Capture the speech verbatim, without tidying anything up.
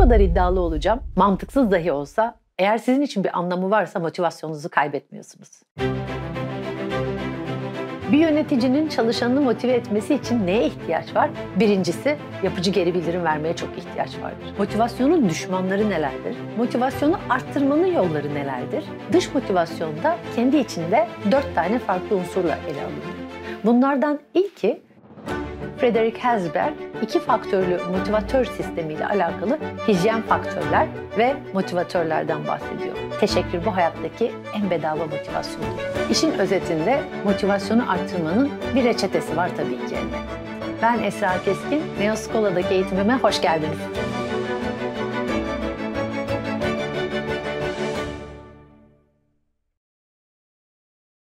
kadar iddialı olacağım. Mantıksız dahi olsa, eğer sizin için bir anlamı varsa motivasyonunuzu kaybetmiyorsunuz. Bir yöneticinin çalışanını motive etmesi için neye ihtiyaç var? Birincisi, yapıcı geri bildirim vermeye çok ihtiyaç vardır. Motivasyonun düşmanları nelerdir? Motivasyonu arttırmanın yolları nelerdir? Dış motivasyonda kendi içinde dört tane farklı unsurla ele alınır. Bunlardan ilki, Frederick Herzberg, iki faktörlü motivatör sistemiyle alakalı hijyen faktörler ve motivatörlerden bahsediyor. Teşekkür bu hayattaki en bedava motivasyondur. İşin özetinde motivasyonu arttırmanın bir reçetesi var tabii ki elbette. Ben Esra Keskin, Neo Skola'daki eğitimime hoş geldiniz.